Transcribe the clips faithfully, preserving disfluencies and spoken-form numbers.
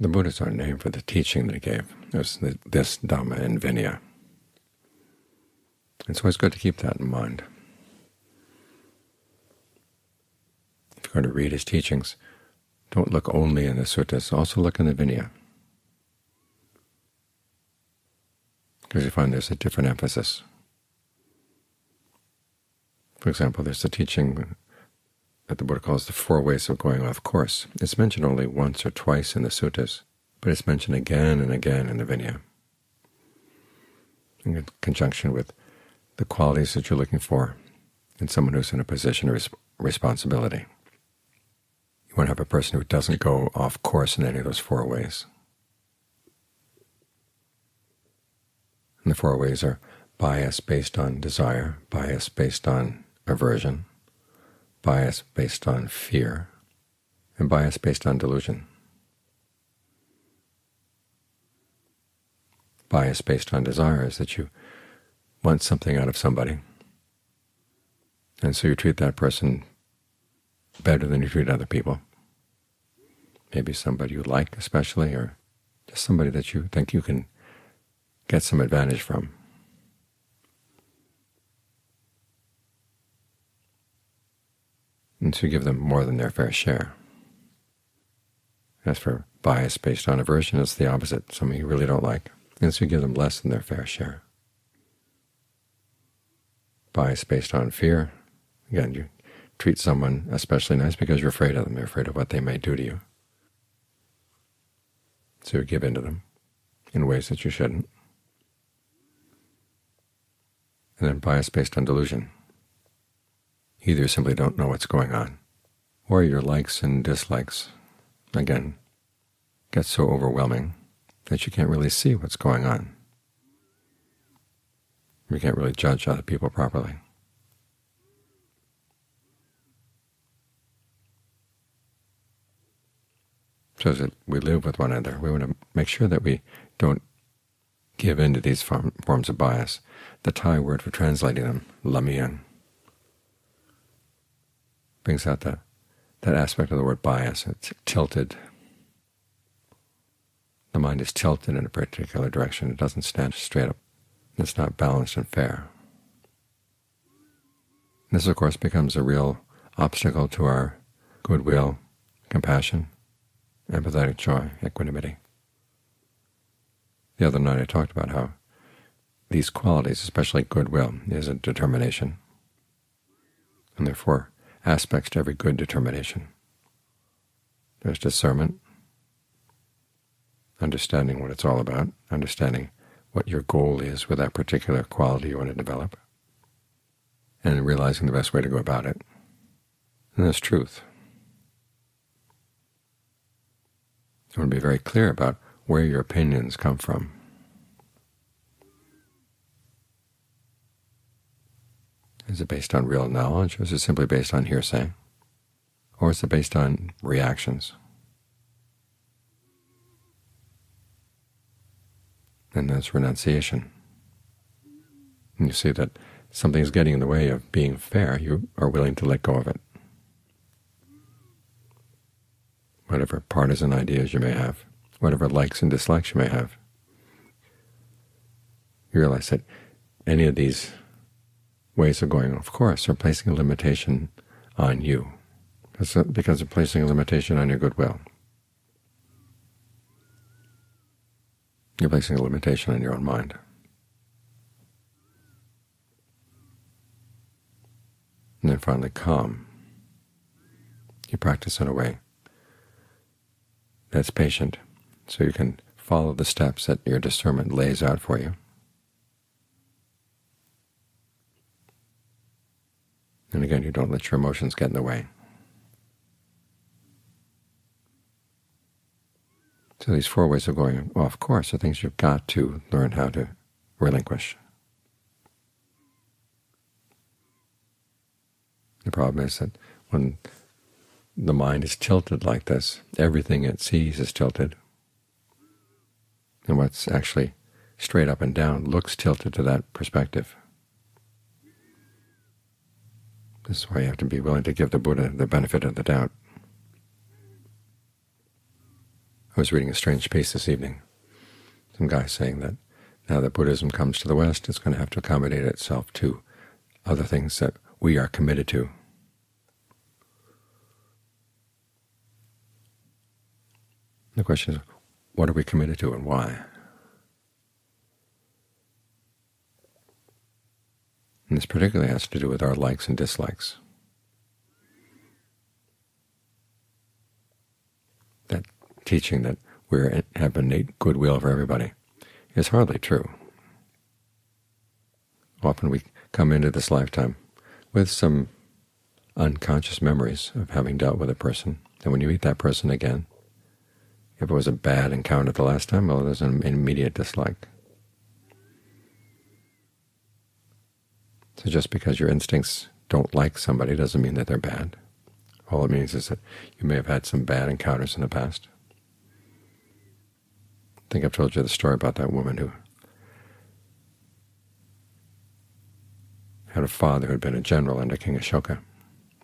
The Buddha's our name for the teaching that he gave. It's this Dhamma and Vinaya. It's always good to keep that in mind. If you're going to read his teachings, don't look only in the suttas, also look in the Vinaya. Because you find there's a different emphasis. For example, there's the teaching that the Buddha calls the four ways of going off course. It's mentioned only once or twice in the suttas, but it's mentioned again and again in the Vinaya, in conjunction with the qualities that you're looking for in someone who's in a position of res responsibility. You want to have a person who doesn't go off course in any of those four ways. And the four ways are bias based on desire, bias based on aversion, bias based on fear, and bias based on delusion. Bias based on desire is that you want something out of somebody, and so you treat that person better than you treat other people. Maybe somebody you like especially, or just somebody that you think you can get some advantage from. And so you give them more than their fair share. As for bias based on aversion, it's the opposite, something you really don't like. And so you give them less than their fair share. Bias based on fear, again, you treat someone especially nice because you're afraid of them, you're afraid of what they may do to you. So you give in to them in ways that you shouldn't. And then bias based on delusion. Either you simply don't know what's going on, or your likes and dislikes, again, get so overwhelming that you can't really see what's going on. You can't really judge other people properly. So as we live with one another, we want to make sure that we don't give in to these forms of bias. The Thai word for translating them, lamien, brings out that, that aspect of the word bias. It's tilted. The mind is tilted in a particular direction. It doesn't stand straight up. It's not balanced and fair. This, of course, becomes a real obstacle to our goodwill, compassion, empathetic joy, equanimity. The other night I talked about how these qualities, especially goodwill, is a determination, and therefore aspects to every good determination. There's discernment, understanding what it's all about, understanding what your goal is with that particular quality you want to develop, and realizing the best way to go about it. And there's truth. You want to be very clear about where your opinions come from. Is it based on real knowledge, or is it simply based on hearsay? Or is it based on reactions? And that's renunciation. And you see that something is getting in the way of being fair, you are willing to let go of it. Whatever partisan ideas you may have, whatever likes and dislikes you may have, you realize that any of these ways of going off course are placing a limitation on you, because they're placing a limitation on your goodwill. You're placing a limitation on your own mind. And then finally, calm. You practice in a way that's patient, so you can follow the steps that your discernment lays out for you. And again, you don't let your emotions get in the way. So these four ways of going off course are things you've got to learn how to relinquish. The problem is that when the mind is tilted like this, everything it sees is tilted, and what's actually straight up and down looks tilted to that perspective. This is why you have to be willing to give the Buddha the benefit of the doubt. I was reading a strange piece this evening, some guy saying that now that Buddhism comes to the West, it's going to have to accommodate itself to other things that we are committed to. The question is, what are we committed to and why? And this particularly has to do with our likes and dislikes. That teaching that we have innate goodwill for everybody is hardly true. Often we come into this lifetime with some unconscious memories of having dealt with a person, and when you meet that person again, if it was a bad encounter the last time, well, there's an immediate dislike. So just because your instincts don't like somebody doesn't mean that they're bad. All it means is that you may have had some bad encounters in the past. I think I've told you the story about that woman who had a father who had been a general under King Ashoka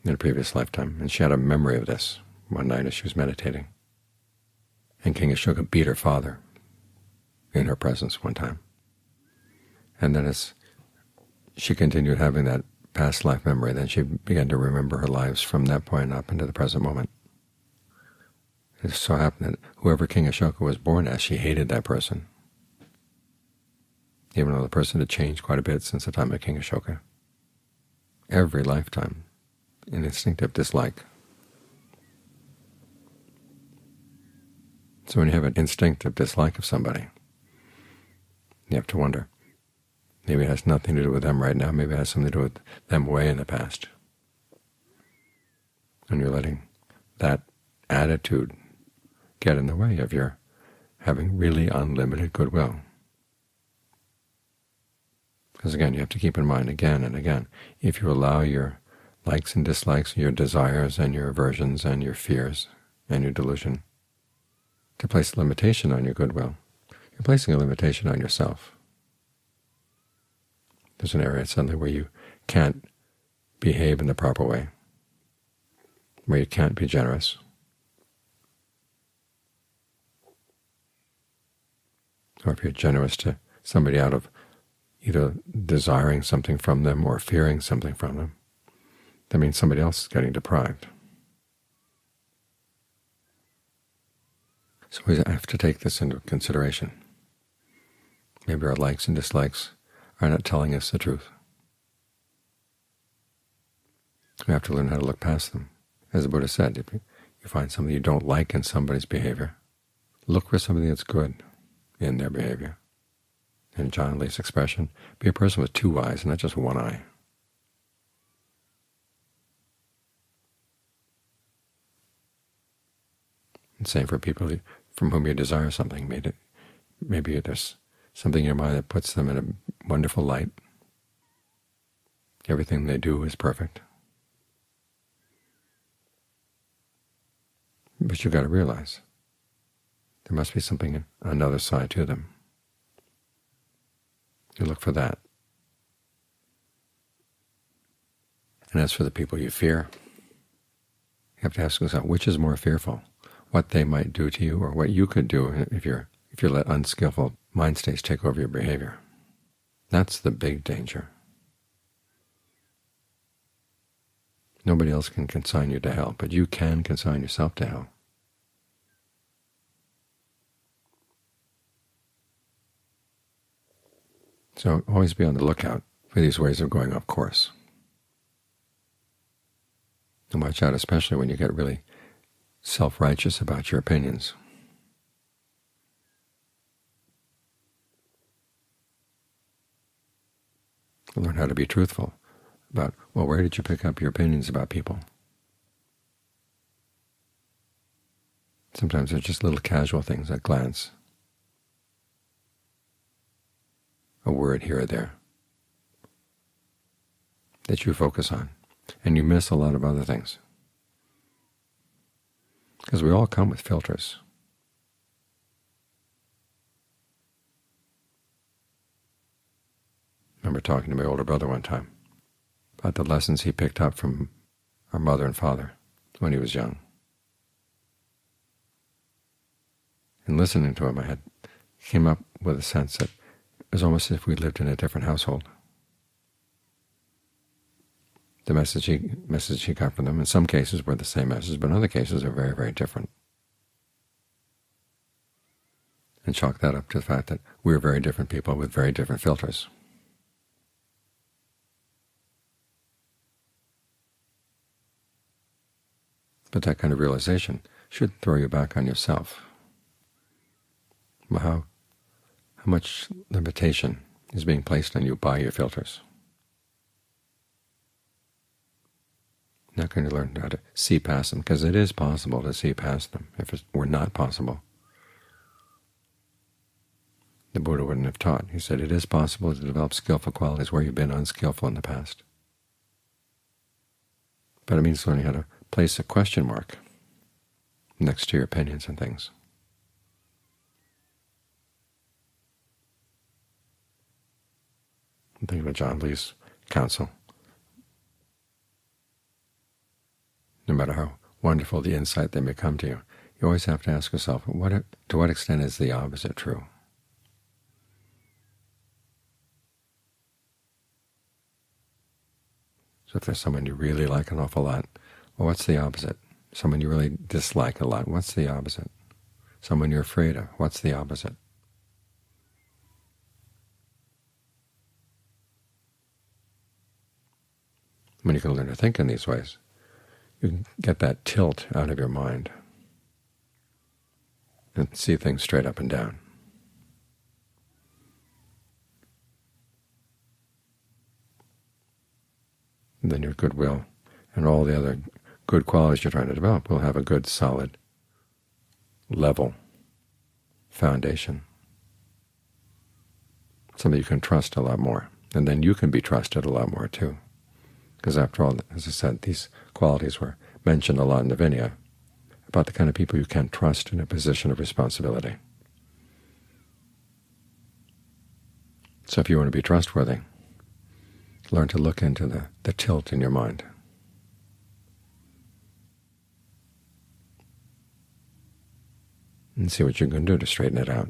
in a previous lifetime, and she had a memory of this one night as she was meditating. And King Ashoka beat her father in her presence one time. And then as she continued having that past life memory, then she began to remember her lives from that point up into the present moment. It so happened that whoever King Ashoka was born as, she hated that person, even though the person had changed quite a bit since the time of King Ashoka. Every lifetime, an instinctive dislike. So when you have an instinctive dislike of somebody, you have to wonder, maybe it has nothing to do with them right now, maybe it has something to do with them way in the past. And you're letting that attitude get in the way of your having really unlimited goodwill. Because again, you have to keep in mind again and again, if you allow your likes and dislikes, your desires and your aversions and your fears and your delusion to place a limitation on your goodwill, you're placing a limitation on yourself. There's an area suddenly where you can't behave in the proper way, where you can't be generous. Or if you're generous to somebody out of either desiring something from them or fearing something from them, that means somebody else is getting deprived. So we have to take this into consideration. Maybe our likes and dislikes are not telling us the truth. We have to learn how to look past them. As the Buddha said, if you find something you don't like in somebody's behavior, look for something that's good in their behavior. In John Lee's expression, be a person with two eyes, not just one eye. And same for people from whom you desire something. Maybe, maybe there's something in your mind that puts them in a wonderful light. Everything they do is perfect. But you've got to realize there must be something, another side to them. You look for that. And as for the people you fear, you have to ask yourself, which is more fearful? What they might do to you or what you could do if you're if you let unskillful mind states take over your behavior. That's the big danger. Nobody else can consign you to hell, but you can consign yourself to hell. So always be on the lookout for these ways of going off course. And watch out especially when you get really self-righteous about your opinions. Learn how to be truthful about, well, where did you pick up your opinions about people? Sometimes they're just little casual things, a glance, a word here or there that you focus on, and you miss a lot of other things. Because we all come with filters. I remember talking to my older brother one time about the lessons he picked up from our mother and father when he was young. and listening to him, I had came up with a sense that it was almost as if we lived in a different household. The message he, message he got from them in some cases were the same message, but in other cases are very, very different. And chalk that up to the fact that we're very different people with very different filters. But that kind of realization should throw you back on yourself. Well, how, how much limitation is being placed on you by your filters? Not going to learn how to see past them, because it is possible to see past them. If it were not possible, the Buddha wouldn't have taught. He said it is possible to develop skillful qualities where you've been unskillful in the past. But it means learning how to place a question mark next to your opinions and things. I'm thinking about John Lee's counsel. No matter how wonderful the insight that may come to you, you always have to ask yourself, what, to what extent is the opposite true? So if there's someone you really like an awful lot, well, what's the opposite? Someone you really dislike a lot, what's the opposite? Someone you're afraid of, what's the opposite? When you can learn to think in these ways, you can get that tilt out of your mind and see things straight up and down. And then your goodwill and all the other good qualities you're trying to develop will have a good, solid, level foundation, something you can trust a lot more. And then you can be trusted a lot more, too. Because after all, as I said, these qualities were mentioned a lot in the Vinaya about the kind of people you can trust in a position of responsibility. So if you want to be trustworthy, learn to look into the, the tilt in your mind. And see what you can do to straighten it out.